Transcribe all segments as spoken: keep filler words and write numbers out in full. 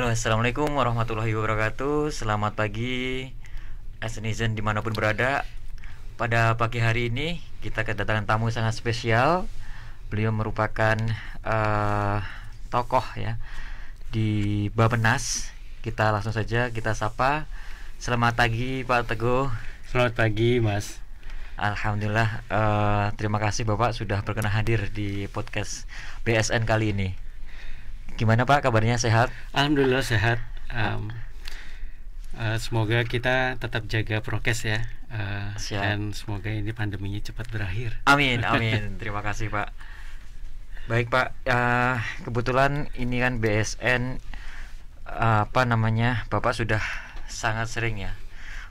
Halo, assalamualaikum warahmatullahi wabarakatuh. Selamat pagi SNIzen dimanapun berada. Pada pagi hari ini kita kedatangan tamu sangat spesial. Beliau merupakan uh, tokoh ya di Bappenas. Kita langsung saja kita sapa. Selamat pagi Pak Teguh. Selamat pagi Mas. Alhamdulillah, uh, terima kasih Bapak sudah berkenan hadir di podcast B S N kali ini. Gimana Pak, kabarnya sehat? Alhamdulillah sehat. um, uh, Semoga kita tetap jaga prokes ya, uh, dan semoga ini pandeminya cepat berakhir. Amin, amin. Terima kasih Pak. Baik Pak, uh, kebetulan ini kan B S N, uh, apa namanya, Bapak sudah sangat sering ya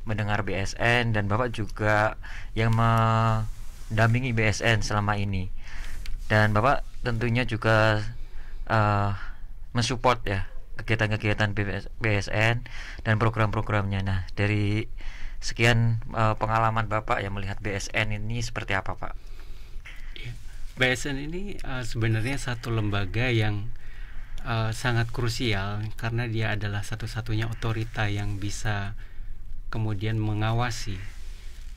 mendengar B S N, dan Bapak juga yang mendampingi B S N selama ini, dan Bapak tentunya juga uh, mensupport ya kegiatan-kegiatan B S N dan program-programnya. Nah, dari sekian uh, pengalaman Bapak yang melihat B S N ini seperti apa Pak? B S N ini uh, sebenarnya satu lembaga yang uh, sangat krusial, karena dia adalah satu-satunya otorita yang bisa kemudian mengawasi,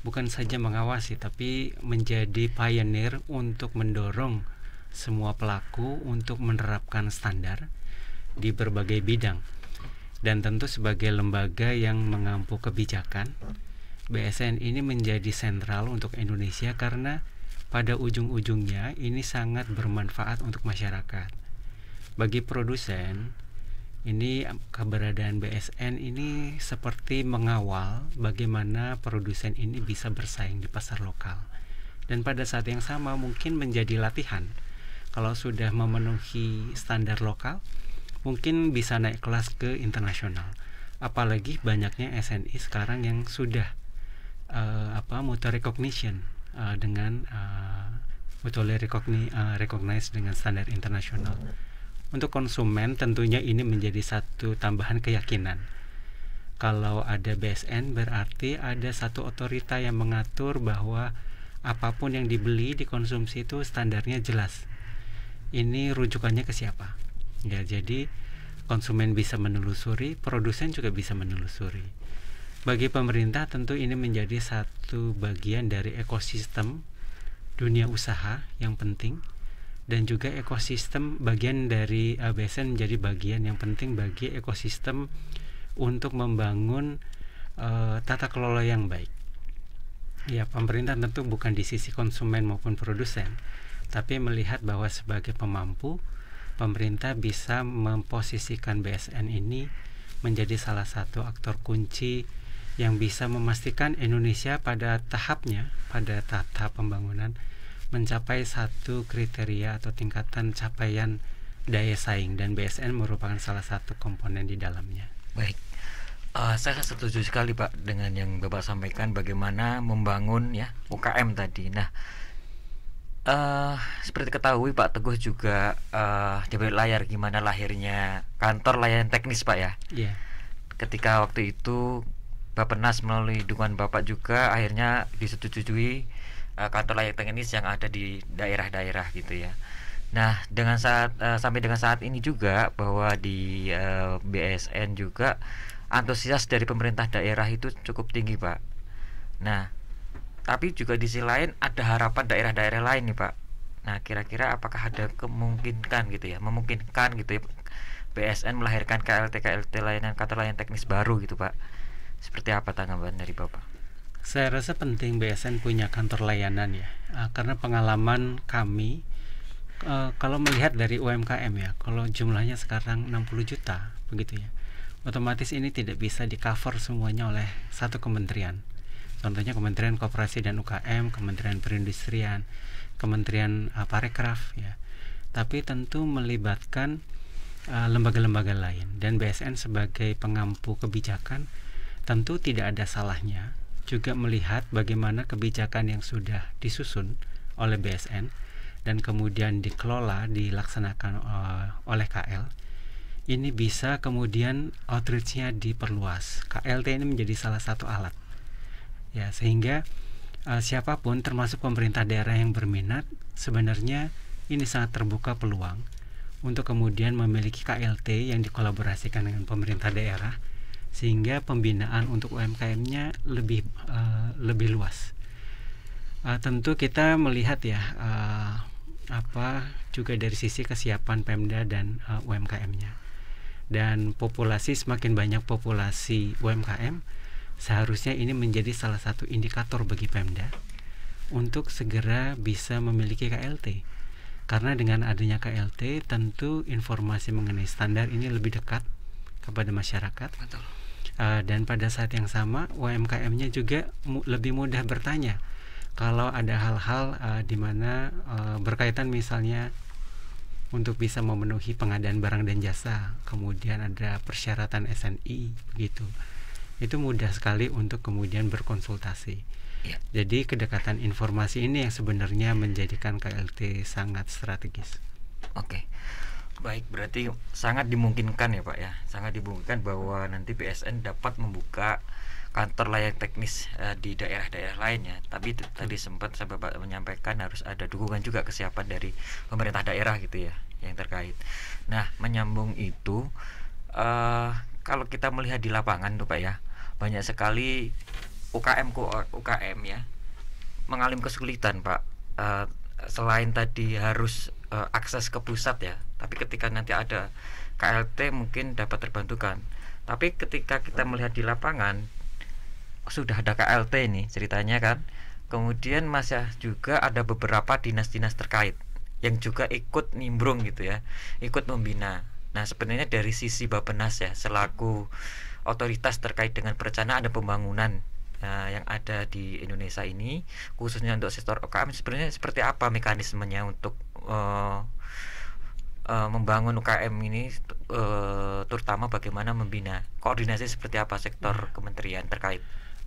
bukan saja mengawasi, tapi menjadi pioneer untuk mendorong semua pelaku untuk menerapkan standar di berbagai bidang. Dan tentu sebagai lembaga yang mengampu kebijakan, B S N ini menjadi sentral untuk Indonesia, karena pada ujung-ujungnya ini sangat bermanfaat untuk masyarakat. Bagi produsen, ini keberadaan B S N ini seperti mengawal bagaimana produsen ini bisa bersaing di pasar lokal. Dan pada saat yang sama mungkin menjadi latihan. Kalau sudah memenuhi standar lokal, mungkin bisa naik kelas ke internasional. Apalagi banyaknya S N I sekarang yang sudah uh, apa mutual recognition uh, dengan uh, mutually recogni, uh, recognized dengan standar internasional. Untuk konsumen tentunya ini menjadi satu tambahan keyakinan. Kalau ada B S N berarti ada satu otorita yang mengatur bahwa apapun yang dibeli, dikonsumsi itu standarnya jelas. Ini rujukannya ke siapa? Ya, jadi konsumen bisa menelusuri, produsen juga bisa menelusuri. Bagi pemerintah tentu ini menjadi satu bagian dari ekosistem dunia usaha yang penting. Dan juga ekosistem bagian dari B S N menjadi bagian yang penting bagi ekosistem untuk membangun uh, tata kelola yang baik. Ya, pemerintah tentu bukan di sisi konsumen maupun produsen, tapi melihat bahwa sebagai pemampu, pemerintah bisa memposisikan B S N ini menjadi salah satu aktor kunci yang bisa memastikan Indonesia pada tahapnya, pada tata pembangunan, mencapai satu kriteria atau tingkatan capaian daya saing, dan B S N merupakan salah satu komponen di dalamnya. Baik, uh, saya setuju sekali Pak dengan yang Bapak sampaikan bagaimana membangun ya U K M tadi. Nah, uh, seperti ketahui Pak Teguh juga uh, di balik layar gimana lahirnya kantor layanan teknis Pak ya. Iya. Yeah. Ketika waktu itu Bappenas melalui dukungan Bapak juga akhirnya disetujui kantor layanan teknis yang ada di daerah-daerah gitu ya. Nah, dengan saat uh, sampai dengan saat ini juga bahwa di uh, B S N juga antusias dari pemerintah daerah itu cukup tinggi Pak. Nah, tapi juga di sisi lain ada harapan daerah-daerah lain nih Pak. Nah, kira-kira apakah ada kemungkinan gitu ya, memungkinkan gitu ya B S N melahirkan K L T K L T layanan kantor layanan teknis baru gitu Pak? Seperti apa tanggapan dari Bapak? Saya rasa penting B S N punya kantor layanan ya, uh, karena pengalaman kami uh, kalau melihat dari U M K M ya, kalau jumlahnya sekarang enam puluh juta begitu ya, otomatis ini tidak bisa di cover semuanya oleh satu kementerian. Contohnya Kementerian Koperasi dan U K M, Kementerian Perindustrian, Kementerian uh, Parekraf ya. Tapi tentu melibatkan lembaga-lembaga uh, lain, dan B S N sebagai pengampu kebijakan tentu tidak ada salahnya juga melihat bagaimana kebijakan yang sudah disusun oleh B S N dan kemudian dikelola, dilaksanakan uh, oleh K L. Ini bisa kemudian outreach-nya diperluas. K L T ini menjadi salah satu alat ya, sehingga uh, siapapun termasuk pemerintah daerah yang berminat, sebenarnya ini sangat terbuka peluang untuk kemudian memiliki K L T yang dikolaborasikan dengan pemerintah daerah, sehingga pembinaan untuk U M K M-nya lebih uh, lebih luas. Uh, tentu kita melihat ya uh, apa juga dari sisi kesiapan Pemda dan uh, U M K M-nya. Dan populasi, semakin banyak populasi U M K M, seharusnya ini menjadi salah satu indikator bagi Pemda untuk segera bisa memiliki K L T. Karena dengan adanya K L T, tentu informasi mengenai standar ini lebih dekat kepada masyarakat. Betul. Uh, dan pada saat yang sama, U M K M-nya juga mu lebih mudah bertanya kalau ada hal-hal uh, di mana uh, berkaitan misalnya untuk bisa memenuhi pengadaan barang dan jasa, kemudian ada persyaratan S N I, gitu. Itu mudah sekali untuk kemudian berkonsultasi. Ya. Jadi kedekatan informasi ini yang sebenarnya menjadikan K L T sangat strategis. Oke, baik, berarti sangat dimungkinkan ya Pak ya, sangat dimungkinkan bahwa nanti B S N dapat membuka kantor layanan teknis uh, di daerah-daerah lainnya. Tapi tadi sempat saya Bapak menyampaikan harus ada dukungan juga kesiapan dari pemerintah daerah gitu ya yang terkait. Nah, menyambung itu, uh, kalau kita melihat di lapangan tuh Pak ya, banyak sekali U K M U K M ya mengalami kesulitan Pak. Uh, selain tadi harus uh, akses ke pusat ya, tapi ketika nanti ada K L T mungkin dapat terbantukan. Tapi ketika kita melihat di lapangan sudah ada K L T nih ceritanya kan, kemudian masih juga ada beberapa dinas-dinas terkait yang juga ikut nimbrung gitu ya, ikut membina. Nah sebenarnya dari sisi Bappenas ya selaku otoritas terkait dengan perencanaan dan pembangunan Nah, yang ada di Indonesia ini, khususnya untuk sektor U K M, sebenarnya seperti apa mekanismenya untuk uh, uh, membangun U K M ini, uh, terutama bagaimana membina, koordinasi seperti apa sektor hmm. kementerian terkait.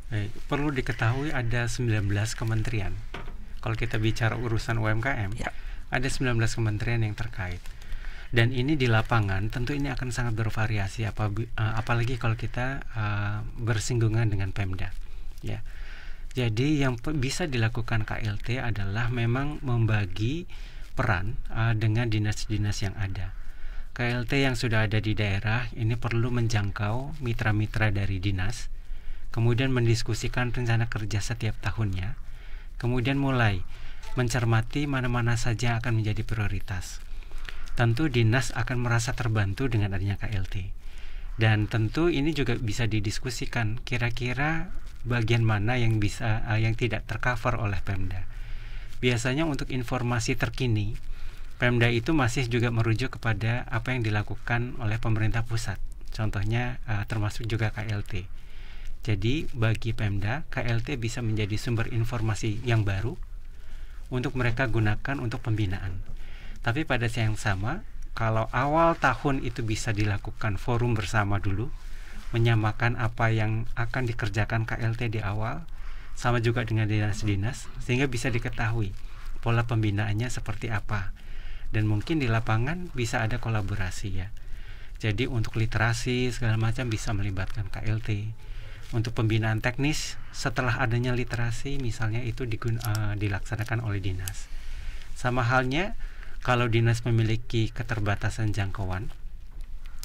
Baik, perlu diketahui ada sembilan belas kementerian. Kalau kita bicara urusan U M K M ya, ada sembilan belas kementerian yang terkait. Dan ini di lapangan tentu ini akan sangat bervariasi, apalagi kalau kita uh, bersinggungan dengan Pemda. Ya. Jadi yang bisa dilakukan K L T adalah memang membagi peran uh, dengan dinas-dinas yang ada. K L T yang sudah ada di daerah ini perlu menjangkau mitra-mitra dari dinas, kemudian mendiskusikan rencana kerja setiap tahunnya, kemudian mulai mencermati mana-mana saja yang akan menjadi prioritas. Tentu dinas akan merasa terbantu dengan adanya K L T. Dan tentu ini juga bisa didiskusikan kira-kira bagian mana yang bisa uh, yang tidak tercover oleh Pemda. Biasanya untuk informasi terkini, Pemda itu masih juga merujuk kepada apa yang dilakukan oleh pemerintah pusat. Contohnya uh, termasuk juga K L T. Jadi bagi Pemda, K L T bisa menjadi sumber informasi yang baru untuk mereka gunakan untuk pembinaan. Tapi pada saat yang sama, kalau awal tahun itu bisa dilakukan forum bersama dulu, menyamakan apa yang akan dikerjakan K L T di awal, sama juga dengan dinas-dinas, sehingga bisa diketahui pola pembinaannya seperti apa. Dan mungkin di lapangan bisa ada kolaborasi ya. Jadi untuk literasi segala macam bisa melibatkan K L T. Untuk pembinaan teknis setelah adanya literasi misalnya itu digun- uh, dilaksanakan oleh dinas. Sama halnya kalau dinas memiliki keterbatasan jangkauan,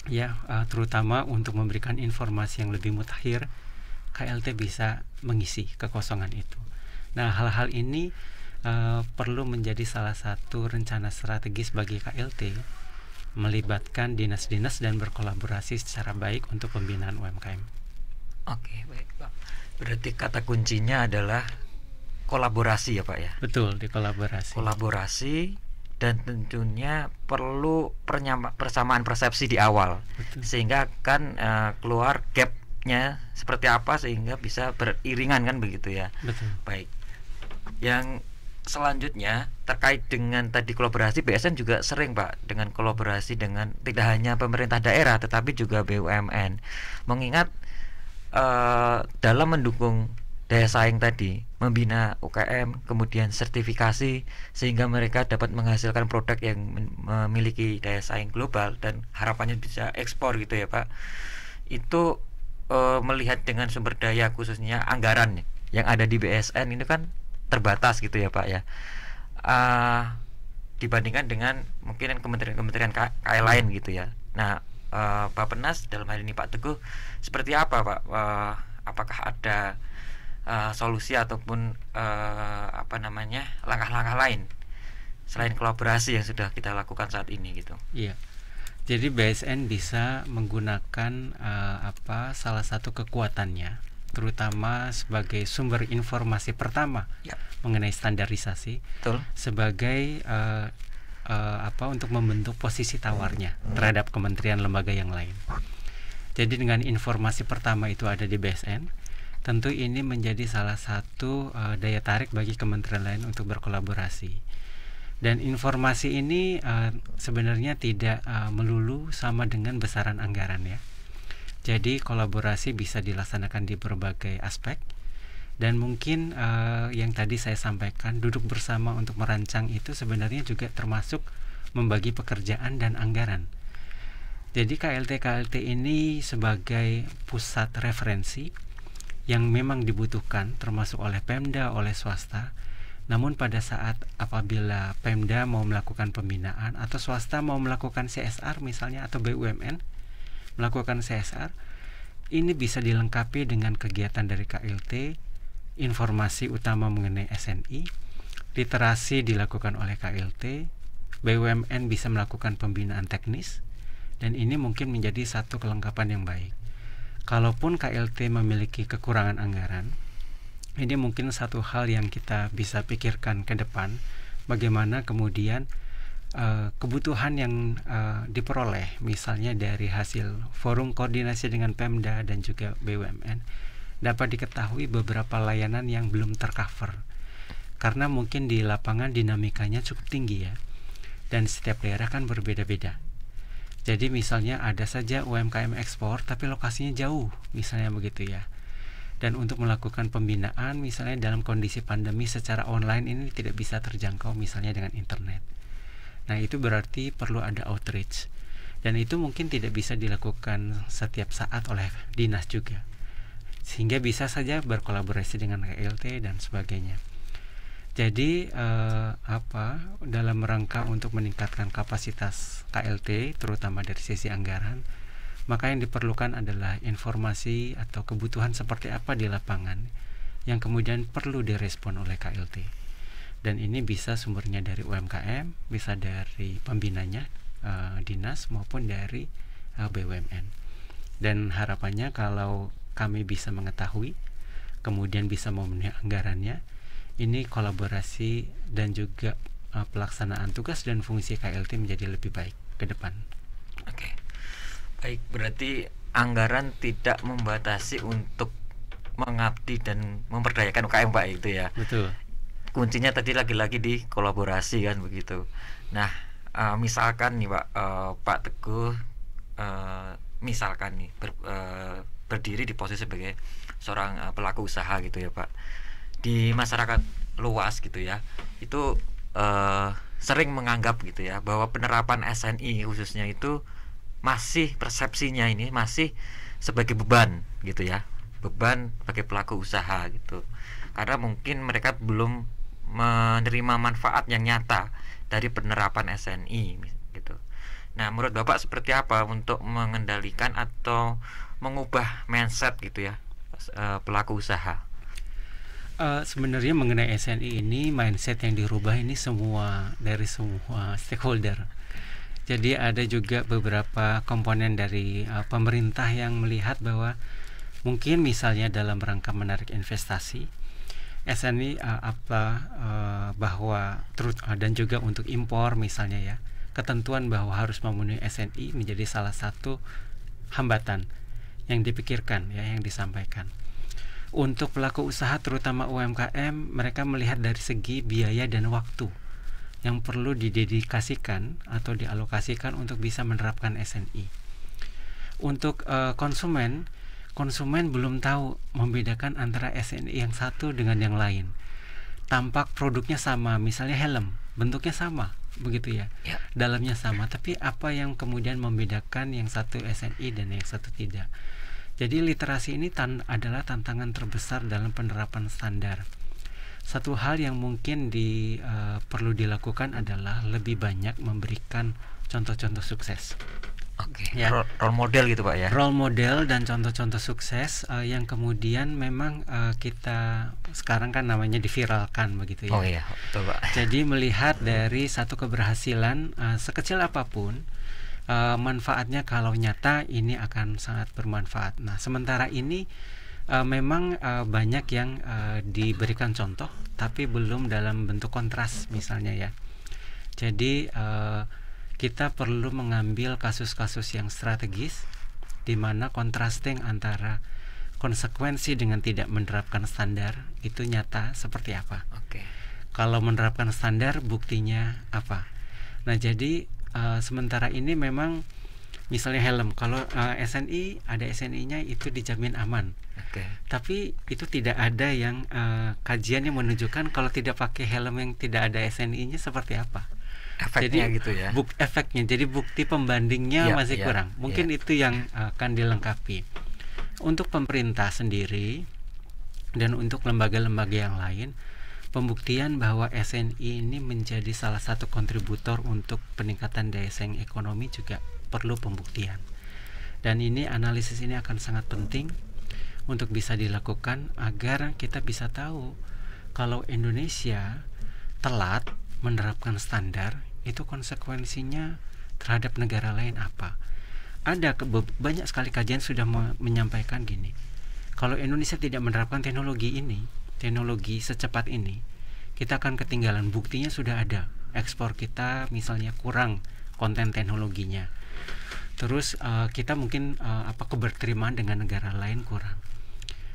ya uh, terutama untuk memberikan informasi yang lebih mutakhir, K L T bisa mengisi kekosongan itu. Nah, hal-hal ini uh, perlu menjadi salah satu rencana strategis bagi K L T, melibatkan dinas-dinas dan berkolaborasi secara baik untuk pembinaan U M K M. Oke, baik Pak. Berarti kata kuncinya adalah kolaborasi ya Pak ya? Betul, dikolaborasi. Kolaborasi. Dan tentunya perlu persamaan persepsi di awal. Betul. Sehingga akan uh, keluar gapnya seperti apa sehingga bisa beriringan kan begitu ya. Betul. Baik. Yang selanjutnya terkait dengan tadi kolaborasi, B S N juga sering Pak dengan kolaborasi dengan tidak hanya pemerintah daerah tetapi juga B U M N. Mengingat uh, dalam mendukung daya saing tadi, membina U K M, kemudian sertifikasi sehingga mereka dapat menghasilkan produk yang memiliki daya saing global dan harapannya bisa ekspor gitu ya Pak. Itu e, melihat dengan sumber daya khususnya anggaran yang ada di B S N itu kan terbatas gitu ya Pak ya. Uh, dibandingkan dengan mungkin kementerian-kementerian K L lain gitu ya. Nah, uh, Bappenas dalam hal ini Pak Teguh seperti apa Pak? Uh, apakah ada uh, solusi ataupun uh, apa namanya langkah-langkah lain selain kolaborasi yang sudah kita lakukan saat ini gitu? Iya. Jadi B S N bisa menggunakan uh, apa salah satu kekuatannya, terutama sebagai sumber informasi pertama ya, mengenai standarisasi. Betul. Sebagai uh, uh, apa untuk membentuk posisi tawarnya terhadap kementerian lembaga yang lain. Jadi dengan informasi pertama itu ada di B S N, tentu ini menjadi salah satu uh, daya tarik bagi kementerian lain untuk berkolaborasi. Dan informasi ini uh, sebenarnya tidak uh, melulu sama dengan besaran anggaran ya. Jadi kolaborasi bisa dilaksanakan di berbagai aspek. Dan mungkin uh, yang tadi saya sampaikan, duduk bersama untuk merancang itu sebenarnya juga termasuk membagi pekerjaan dan anggaran. Jadi K L T K L T ini sebagai pusat referensi yang memang dibutuhkan, termasuk oleh Pemda, oleh swasta. Namun pada saat apabila Pemda mau melakukan pembinaan atau swasta mau melakukan C S R misalnya, atau B U M N melakukan C S R, ini bisa dilengkapi dengan kegiatan dari K L T, informasi utama mengenai S N I, literasi dilakukan oleh K L T, B U M N bisa melakukan pembinaan teknis, dan ini mungkin menjadi satu kelengkapan yang baik. Kalaupun K L T memiliki kekurangan anggaran, ini mungkin satu hal yang kita bisa pikirkan ke depan, bagaimana kemudian Uh, kebutuhan yang uh, diperoleh misalnya dari hasil forum koordinasi dengan Pemda dan juga B U M N dapat diketahui beberapa layanan yang belum tercover, karena mungkin di lapangan dinamikanya cukup tinggi ya, dan setiap daerah kan berbeda-beda. Jadi misalnya ada saja U M K M ekspor tapi lokasinya jauh misalnya begitu ya, dan untuk melakukan pembinaan misalnya dalam kondisi pandemi secara online ini tidak bisa terjangkau misalnya dengan internet. Nah itu berarti perlu ada outreach, dan itu mungkin tidak bisa dilakukan setiap saat oleh dinas juga, sehingga bisa saja berkolaborasi dengan K L T dan sebagainya. Jadi eh, apa dalam rangka untuk meningkatkan kapasitas K L T terutama dari sisi anggaran, maka yang diperlukan adalah informasi atau kebutuhan seperti apa di lapangan yang kemudian perlu direspon oleh K L T. Dan ini bisa sumbernya dari U M K M, bisa dari pembinanya uh, dinas maupun dari uh, B U M N. Dan harapannya kalau kami bisa mengetahui, kemudian bisa memenuhi anggarannya, ini kolaborasi dan juga uh, pelaksanaan tugas dan fungsi K L T menjadi lebih baik ke depan. Oke, baik, berarti anggaran tidak membatasi untuk mengabdi dan memperdayakan U K M Pak itu ya. Betul. Kuncinya tadi lagi-lagi di kolaborasi kan begitu. Nah, uh, misalkan nih Pak uh, Pak Teguh uh, misalkan nih ber, uh, berdiri di posisi sebagai seorang uh, pelaku usaha gitu ya Pak, di masyarakat luas gitu ya, itu uh, sering menganggap gitu ya bahwa penerapan S N I khususnya itu masih persepsinya ini masih sebagai beban gitu ya, beban bagi pelaku usaha gitu, karena mungkin mereka belum menerima manfaat yang nyata dari penerapan S N I gitu. Nah, menurut Bapak seperti apa untuk mengendalikan atau mengubah mindset gitu ya pelaku usaha? Uh, sebenarnya mengenai S N I ini, mindset yang dirubah ini semua dari semua stakeholder. Jadi ada juga beberapa komponen dari uh, pemerintah yang melihat bahwa mungkin misalnya dalam rangka menarik investasi S N I uh, apa uh, bahwa terus uh, dan juga untuk impor misalnya ya, ketentuan bahwa harus memenuhi S N I menjadi salah satu hambatan yang dipikirkan ya, yang disampaikan. Untuk pelaku usaha terutama U M K M, mereka melihat dari segi biaya dan waktu yang perlu didedikasikan atau dialokasikan untuk bisa menerapkan S N I. Untuk uh, konsumen, konsumen belum tahu membedakan antara S N I yang satu dengan yang lain. Tampak produknya sama, misalnya helm, bentuknya sama, begitu ya, ya. Dalamnya sama, tapi apa yang kemudian membedakan yang satu S N I dan yang satu tidak? Jadi literasi ini tan adalah tantangan terbesar dalam penerapan standar. satu hal yang mungkin di, uh, perlu dilakukan adalah lebih banyak memberikan contoh-contoh sukses. Oke. Okay. Ya. Role model gitu Pak ya. Role model dan contoh-contoh sukses uh, yang kemudian memang uh, kita sekarang kan namanya diviralkan begitu ya. Oh iya, betul Pak. Jadi melihat dari satu keberhasilan uh, sekecil apapun, uh, manfaatnya kalau nyata ini akan sangat bermanfaat. Nah, sementara ini Uh, memang uh, banyak yang uh, diberikan contoh, tapi belum dalam bentuk kontras misalnya ya. Jadi uh, kita perlu mengambil kasus-kasus yang strategis, di mana contrasting antara konsekuensi dengan tidak menerapkan standar itu nyata seperti apa. Oke. Kalau menerapkan standar, buktinya apa? Nah, jadi uh, sementara ini memang misalnya helm, kalau uh, S N I ada S N I-nya itu dijamin aman. Okay. Tapi itu tidak ada yang uh, kajian yang menunjukkan kalau tidak pakai helm yang tidak ada S N I-nya seperti apa. Efeknya jadi, gitu ya. Buk, efeknya, jadi bukti pembandingnya yeah, masih yeah, kurang. Mungkin yeah. itu yang uh, akan dilengkapi. Untuk pemerintah sendiri dan untuk lembaga-lembaga yang lain, pembuktian bahwa S N I ini menjadi salah satu kontributor untuk peningkatan daya saing ekonomi juga perlu pembuktian, dan ini analisis ini akan sangat penting untuk bisa dilakukan agar kita bisa tahu kalau Indonesia telat menerapkan standar itu konsekuensinya terhadap negara lain apa. Ada banyak sekali kajian sudah menyampaikan gini, kalau Indonesia tidak menerapkan teknologi ini, teknologi secepat ini, kita akan ketinggalan. Buktinya sudah ada, ekspor kita misalnya kurang konten teknologinya. Terus uh, kita mungkin uh, apa keberterimaan dengan negara lain kurang,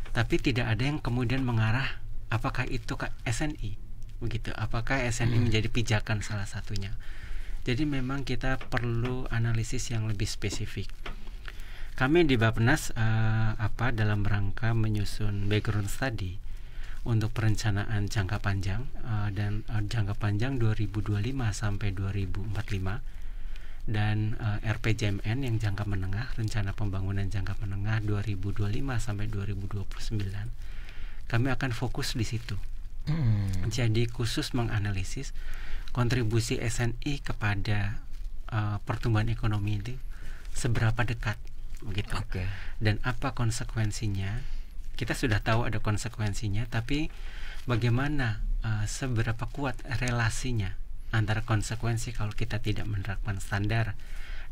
tapi tidak ada yang kemudian mengarah apakah itu ke S N I begitu, apakah S N I hmm. menjadi pijakan salah satunya. Jadi memang kita perlu analisis yang lebih spesifik. Kami di Bappenas uh, apa dalam rangka menyusun background study untuk perencanaan jangka panjang uh, dan uh, jangka panjang dua ribu dua puluh lima sampai dua ribu empat puluh lima. Dan uh, R P J M N yang jangka menengah, rencana pembangunan jangka menengah dua ribu dua puluh lima sampai dua ribu dua puluh sembilan, kami akan fokus di situ. Hmm. Jadi khusus menganalisis kontribusi S N I kepada uh, pertumbuhan ekonomi itu seberapa dekat, begitu. Okay. Dan apa konsekuensinya? Kita sudah tahu ada konsekuensinya, tapi bagaimana uh, seberapa kuat relasinya antara konsekuensi kalau kita tidak menerapkan standar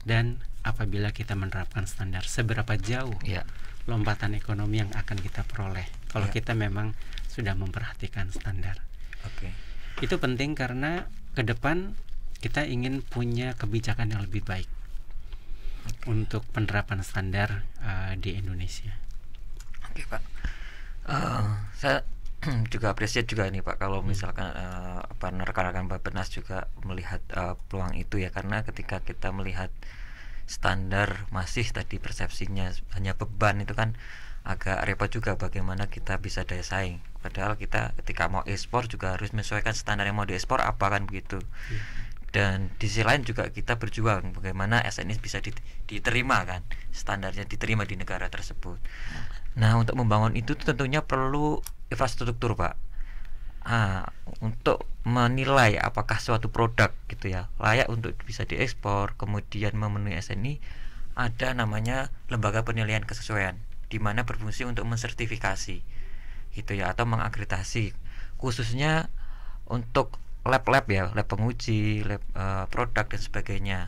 dan apabila kita menerapkan standar, seberapa jauh yeah. lompatan ekonomi yang akan kita peroleh kalau yeah. kita memang sudah memperhatikan standar. Okay. Itu penting karena ke depan kita ingin punya kebijakan yang lebih baik okay. untuk penerapan standar uh, di Indonesia. Oke okay, Pak, uh, saya juga apresiat juga nih Pak kalau misalkan hmm. uh, apa rekan-rekan Bappenas juga melihat uh, peluang itu ya, karena ketika kita melihat standar masih tadi persepsinya hanya beban, itu kan agak repot juga bagaimana kita bisa daya saing, padahal kita ketika mau ekspor juga harus menyesuaikan standar yang mau diekspor apa kan begitu. Hmm. Dan di sisi lain juga kita berjuang bagaimana S N I bisa diterima kan, standarnya diterima di negara tersebut. Hmm. Nah, untuk membangun itu tentunya perlu infrastruktur Pak. Ah, untuk menilai apakah suatu produk gitu ya layak untuk bisa diekspor, kemudian memenuhi S N I, ada namanya lembaga penilaian kesesuaian, di mana berfungsi untuk mensertifikasi gitu ya atau mengakreditasi, khususnya untuk lab-lab ya, lab penguji, lab uh, produk dan sebagainya.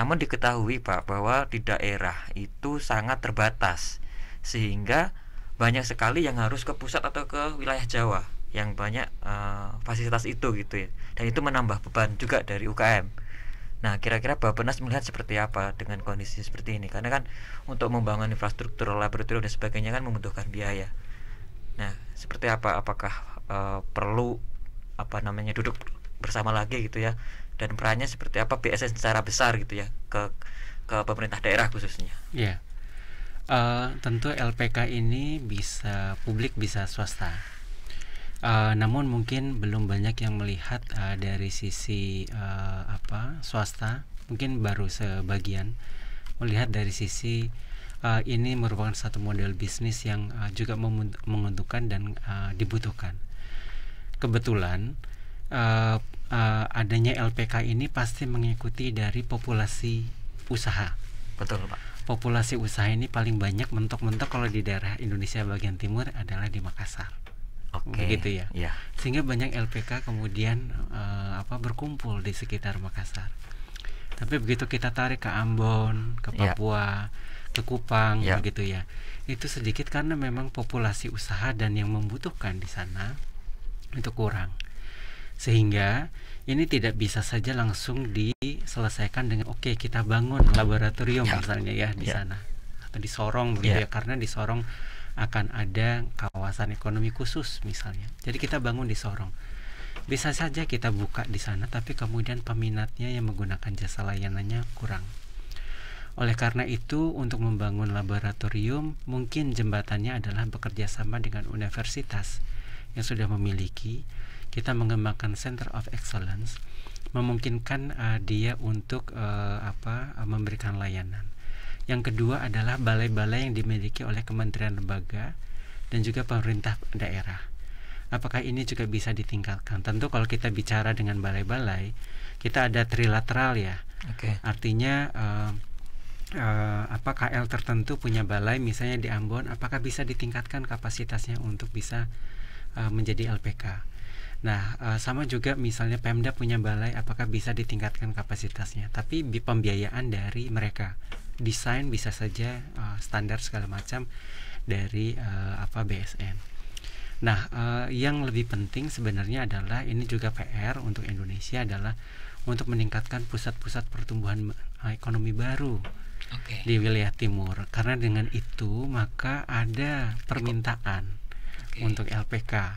Namun diketahui Pak bahwa di daerah itu sangat terbatas, sehingga banyak sekali yang harus ke pusat atau ke wilayah Jawa yang banyak uh, fasilitas itu gitu ya, dan itu menambah beban juga dari U K M. Nah, kira-kira Bappenas melihat seperti apa dengan kondisi seperti ini, karena kan untuk membangun infrastruktur, laboratorium dan sebagainya kan membutuhkan biaya. Nah, seperti apa, apakah uh, perlu apa namanya duduk bersama lagi gitu ya, dan perannya seperti apa B S N secara besar gitu ya ke ke pemerintah daerah khususnya. Iya. Yeah. Uh, tentu L P K ini bisa publik bisa swasta, uh, namun mungkin belum banyak yang melihat uh, dari sisi uh, apa swasta, mungkin baru sebagian melihat dari sisi uh, ini merupakan satu model bisnis yang uh, juga menguntungkan dan uh, dibutuhkan. kebetulan uh, uh, adanya L P K ini pasti mengikuti dari populasi usaha. Betul, Pak. Populasi usaha ini paling banyak mentok-mentok kalau di daerah Indonesia bagian timur adalah di Makassar. Oke. Begitu ya. Yeah. Sehingga banyak L P K kemudian uh, apa berkumpul di sekitar Makassar. Tapi begitu kita tarik ke Ambon, ke Papua, yeah. ke Kupang, yeah. begitu ya. Itu sedikit karena memang populasi usaha dan yang membutuhkan di sana itu kurang. Sehingga ini tidak bisa saja langsung diselesaikan dengan oke okay, kita bangun laboratorium yeah. misalnya ya di yeah. sana atau di Sorong begitu yeah. ya, karena di Sorong akan ada kawasan ekonomi khusus misalnya. Jadi kita bangun di Sorong. Bisa saja kita buka di sana, tapi kemudian peminatnya yang menggunakan jasa layanannya kurang. Oleh karena itu, untuk membangun laboratorium, mungkin jembatannya adalah bekerja sama dengan universitas yang sudah memiliki. Kita mengembangkan Center of Excellence, memungkinkan uh, dia untuk uh, apa uh, memberikan layanan. Yang kedua adalah balai-balai yang dimiliki oleh kementerian lembaga dan juga pemerintah daerah. Apakah ini juga bisa ditingkatkan? Tentu kalau kita bicara dengan balai-balai, kita ada trilateral ya. Okay. Artinya uh, uh, apa K L tertentu punya balai misalnya di Ambon, apakah bisa ditingkatkan kapasitasnya untuk bisa uh, menjadi L P K? Nah uh, sama juga misalnya Pemda punya balai, apakah bisa ditingkatkan kapasitasnya? Tapi pembiayaan dari mereka, desain bisa saja uh, standar segala macam dari uh, apa B S N. Nah, eh, yang lebih penting sebenarnya adalah ini juga P R untuk Indonesia adalah untuk meningkatkan pusat-pusat pertumbuhan ekonomi baru okay. di wilayah timur. Karena dengan itu maka ada permintaan okay. untuk L P K okay.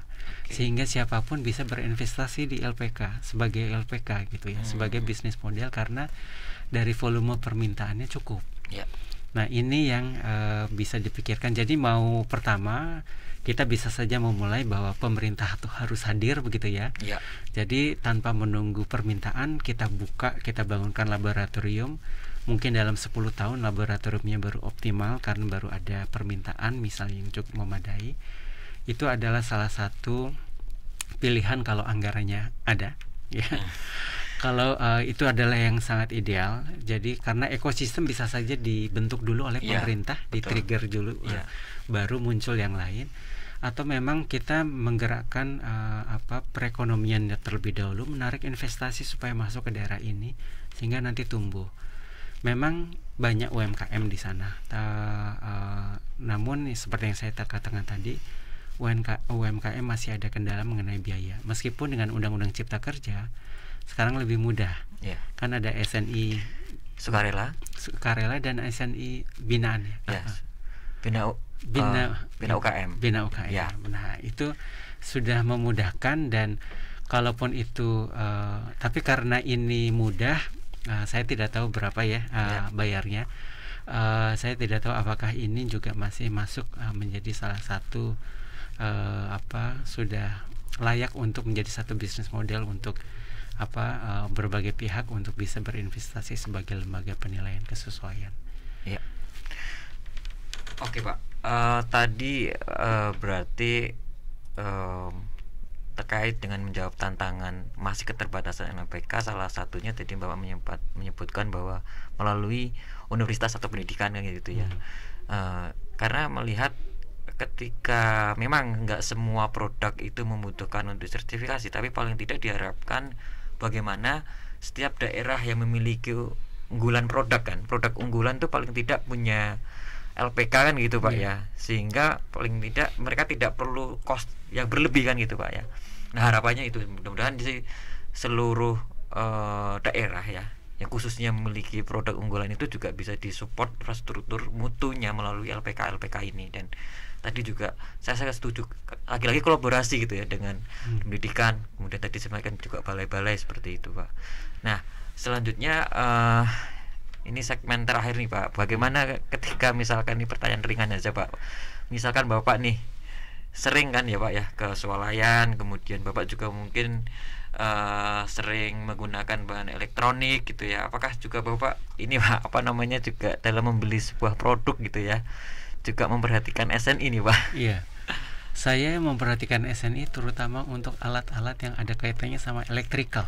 sehingga siapapun bisa berinvestasi di L P K sebagai L P K gitu ya, hmm. sebagai bisnis model karena dari volume permintaannya cukup. Yeah. Nah, ini yang uh, bisa dipikirkan. Jadi mau pertama kita bisa saja memulai bahwa pemerintah tuh harus hadir begitu ya. Ya. Jadi tanpa menunggu permintaan kita buka, kita bangunkan laboratorium. Mungkin dalam sepuluh tahun laboratoriumnya baru optimal karena baru ada permintaan misalnya yang cukup memadai. Itu adalah salah satu pilihan kalau anggarannya ada ya. Hmm. Kalau uh, itu adalah yang sangat ideal. Jadi karena ekosistem bisa saja dibentuk dulu oleh yeah, pemerintah, di-trigger dulu yeah. uh, baru muncul yang lain. Atau memang kita menggerakkan uh, apa perekonomian terlebih dahulu, menarik investasi supaya masuk ke daerah ini sehingga nanti tumbuh. Memang banyak U M K M di sana. Uh, uh, namun seperti yang saya katakan tadi, U M K M masih ada kendala mengenai biaya. Meskipun dengan Undang-Undang Cipta Kerja sekarang lebih mudah, yeah. kan ada S N I sukarela, sukarela dan S N I binaan, yes. bina, bina, uh, bina U K M, bina U K M. Yeah. Nah itu sudah memudahkan dan kalaupun itu, uh, tapi karena ini mudah, uh, saya tidak tahu berapa ya uh, yeah. bayarnya. Uh, saya tidak tahu apakah ini juga masih masuk uh, menjadi salah satu uh, apa sudah layak untuk menjadi satu bisnis model untuk apa uh, berbagai pihak untuk bisa berinvestasi sebagai lembaga penilaian kesesuaian. Ya. Oke, Pak. Uh, tadi uh, berarti uh, terkait dengan menjawab tantangan masih keterbatasan L P K, salah satunya tadi Bapak menyebut, menyebutkan bahwa melalui universitas atau pendidikan kayak gitu ya. Hmm. Uh, karena melihat ketika memang nggak semua produk itu membutuhkan untuk sertifikasi, tapi paling tidak diharapkan bagaimana setiap daerah yang memiliki unggulan produk kan, produk unggulan itu paling tidak punya L P K kan gitu Pak yeah. ya, sehingga paling tidak mereka tidak perlu cost yang berlebih kan gitu Pak ya. Nah harapannya itu mudah-mudahan di seluruh uh, daerah ya, yang khususnya memiliki produk unggulan itu juga bisa disupport infrastruktur mutunya melalui L P K L P K ini. Dan tadi juga saya sangat setuju lagi-lagi kolaborasi gitu ya dengan hmm. pendidikan, kemudian tadi semakin juga balai-balai seperti itu Pak. Nah selanjutnya uh, ini segmen terakhir nih Pak, bagaimana ketika misalkan ini pertanyaan ringan aja Pak, misalkan Bapak nih sering kan ya Pak ya ke swalayan, kemudian Bapak juga mungkin uh, sering menggunakan bahan elektronik gitu ya, apakah juga Bapak ini Pak apa namanya juga dalam membeli sebuah produk gitu ya juga memperhatikan S N I nih Pak? Iya. Saya memperhatikan S N I terutama untuk alat-alat yang ada kaitannya sama elektrikal.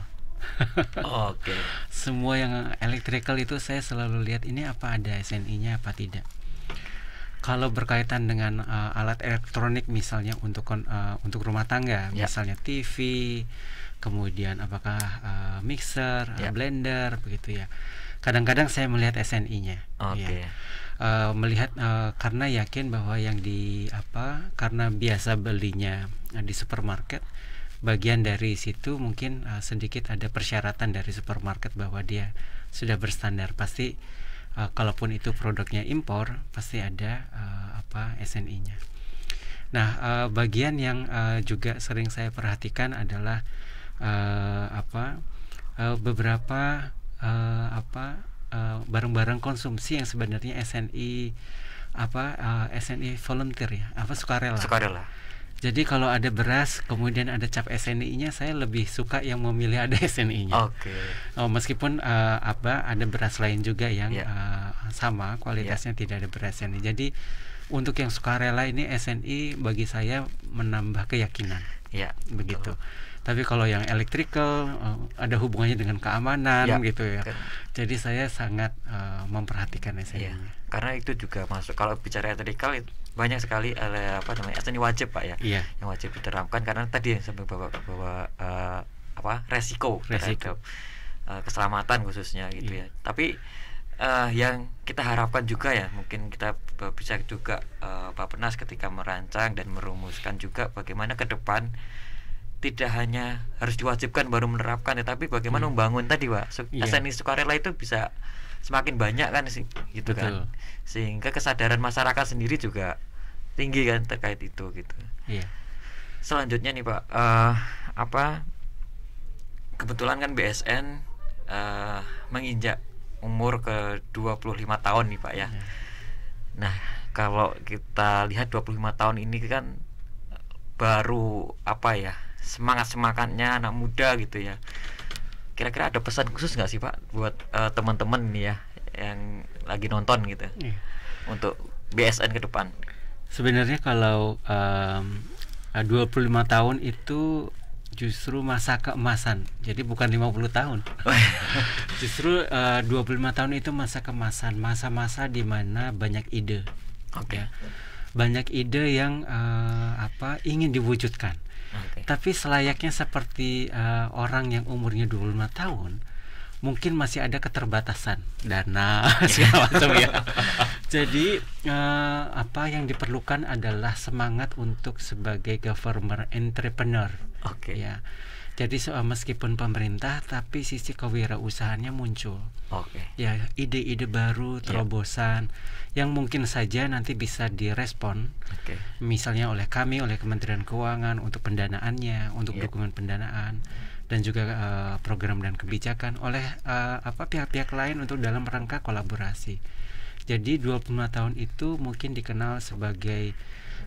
Oke. Okay. Semua yang elektrikal itu saya selalu lihat ini apa ada S N I-nya apa tidak. Kalau berkaitan dengan uh, alat elektronik misalnya untuk uh, untuk rumah tangga, yeah. misalnya T V, kemudian apakah uh, mixer, yeah. blender, begitu ya. Kadang-kadang saya melihat S N I-nya. Oke. Okay. Ya. Uh, melihat uh, karena yakin bahwa yang di apa karena biasa belinya uh, di supermarket, bagian dari situ mungkin uh, sedikit ada persyaratan dari supermarket bahwa dia sudah berstandar. Pasti uh, kalaupun itu produknya impor pasti ada uh, apa S N I-nya. Nah, uh, bagian yang uh, juga sering saya perhatikan adalah uh, apa uh, beberapa uh, apa barang-barang konsumsi yang sebenarnya S N I apa uh, S N I volunteer ya, apa sukarela. Sukarela. Jadi kalau ada beras kemudian ada cap S N I-nya, saya lebih suka yang memilih ada S N I-nya. Oke. Okay. Oh, meskipun uh, apa ada beras lain juga yang yeah. uh, sama kualitasnya yeah. tidak ada beras S N I. Jadi untuk yang sukarela ini S N I bagi saya menambah keyakinan. Ya, yeah. begitu. Betul. Tapi kalau yang elektrikal uh, ada hubungannya dengan keamanan ya, gitu ya. Kan. Jadi saya sangat uh, memperhatikan S N I. Ya, karena itu juga masuk kalau bicara elektrikal itu banyak sekali uh, apa namanya S N I wajib Pak ya, ya. Yang wajib diterapkan karena tadi yang sampai bapak bawa uh, apa resiko, resiko. Terhadap, uh, keselamatan khususnya gitu ya. ya. Tapi uh, yang kita harapkan juga ya mungkin kita bisa juga uh, Bappenas ketika merancang dan merumuskan juga bagaimana ke depan tidak hanya harus diwajibkan baru menerapkan, tetapi bagaimana hmm. membangun tadi Pak so, yeah. S N I sukarela itu bisa semakin banyak kan sih, gitu. Betul. Kan sehingga kesadaran masyarakat sendiri juga tinggi kan terkait itu gitu. Yeah. Selanjutnya nih Pak, uh, apa kebetulan kan B S N uh, menginjak umur ke dua puluh lima tahun nih Pak ya. Yeah. Nah kalau kita lihat dua puluh lima tahun ini kan baru apa ya? Semangat-semangatnya anak muda gitu ya. Kira-kira ada pesan khusus nggak sih Pak buat uh, teman-teman nih ya yang lagi nonton gitu yeah. untuk B S N ke depan? Sebenarnya kalau um, dua puluh lima tahun itu justru masa keemasan. Jadi bukan lima puluh tahun. Justru uh, dua puluh lima tahun itu masa keemasan, masa-masa di mana banyak ide. Oke. Okay. Ya. Banyak ide yang uh, apa ingin diwujudkan. Okay. Tapi selayaknya seperti uh, orang yang umurnya dua puluh lima tahun, mungkin masih ada keterbatasan dana segala macam ya. Jadi uh, apa yang diperlukan adalah semangat untuk sebagai government entrepreneur. Oke. Okay. Ya. Jadi so, meskipun pemerintah, tapi sisi kewirausahaannya muncul. Oke. Okay. Ya, ide-ide baru, terobosan yeah. yang mungkin saja nanti bisa direspon. Oke. Okay. Misalnya oleh kami, oleh Kementerian Keuangan untuk pendanaannya, untuk yeah. dukungan pendanaan dan juga uh, program dan kebijakan oleh uh, apa pihak-pihak lain untuk dalam rangka kolaborasi. Jadi dua puluh lima tahun itu mungkin dikenal sebagai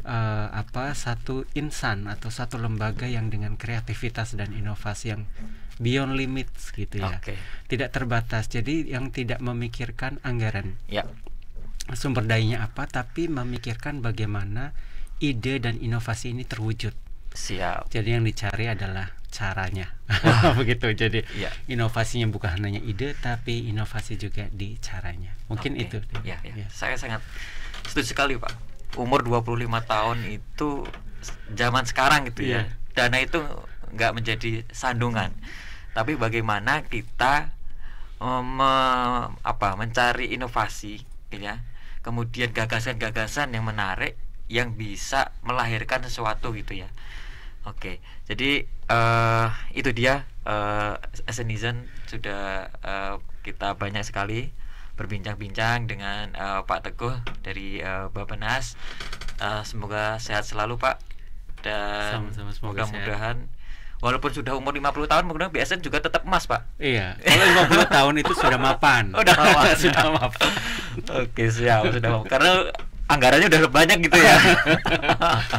Uh, apa satu insan atau satu lembaga yang dengan kreativitas dan inovasi yang beyond limits gitu ya. Okay. Tidak terbatas. Jadi yang tidak memikirkan anggaran yeah. sumber dayanya apa, tapi memikirkan bagaimana ide dan inovasi ini terwujud. Siap. Jadi yang dicari adalah caranya. Wow. Begitu. Jadi yeah. inovasinya bukan hanya ide, tapi inovasi juga di caranya. Mungkin okay. itu yeah, yeah. Yeah. Saya sangat setuju sekali Pak. Umur dua puluh lima tahun itu zaman sekarang gitu yeah. ya. Dana itu nggak menjadi sandungan. Tapi bagaimana kita um, apa mencari inovasi gitu ya. Kemudian gagasan-gagasan yang menarik yang bisa melahirkan sesuatu gitu ya. Oke. Jadi uh, itu dia uh, SNIzen sudah uh, kita banyak sekali berbincang-bincang dengan uh, Pak Teguh dari uh, Bappenas. Uh, semoga sehat selalu Pak. Dan mudah-mudahan walaupun sudah umur lima puluh tahun, mudah-mudahan B S N juga tetap emas Pak. Iya. Kalau lima puluh tahun itu sudah mapan. Udah mapan. Sudah mapan. Oke, siap, sudah mapan. Karena anggarannya udah banyak gitu ya.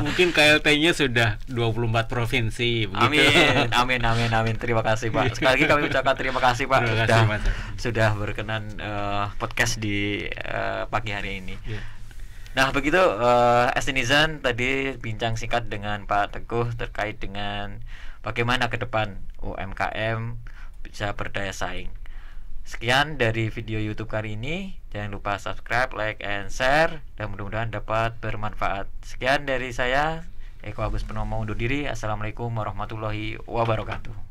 Mungkin K L T-nya sudah dua puluh empat provinsi begitu. Amin, amin, amin, amin. Terima kasih Pak. Sekali lagi kami ucapkan terima kasih Pak. Terima kasih, sudah, sudah berkenan uh, podcast di uh, pagi hari ini. Yeah. Nah, begitu uh, SNIzen tadi bincang singkat dengan Pak Teguh terkait dengan bagaimana ke depan U M K M bisa berdaya saing. Sekian dari video YouTube kali ini. Jangan lupa subscribe, like, and share, dan mudah-mudahan dapat bermanfaat. Sekian dari saya, Eko Agus Penomo, undur diri. Assalamualaikum warahmatullahi wabarakatuh.